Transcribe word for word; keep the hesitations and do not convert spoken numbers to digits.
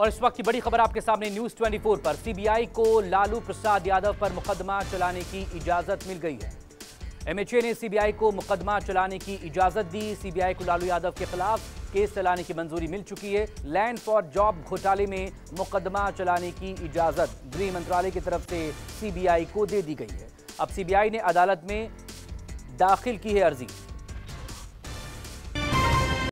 और इस वक्त की बड़ी खबर आपके सामने न्यूज ट्वेंटी फोर पर। सीबीआई को लालू प्रसाद यादव पर मुकदमा चलाने की इजाजत मिल गई है। एमएचए ने सीबीआई को मुकदमा चलाने की इजाजत दी। सीबीआई को लालू यादव के खिलाफ केस चलाने की मंजूरी मिल चुकी है। लैंड फॉर जॉब घोटाले में मुकदमा चलाने की इजाजत गृह मंत्रालय की तरफ से सीबीआई को दे दी गई है। अब सीबीआई ने अदालत में दाखिल की है अर्जी।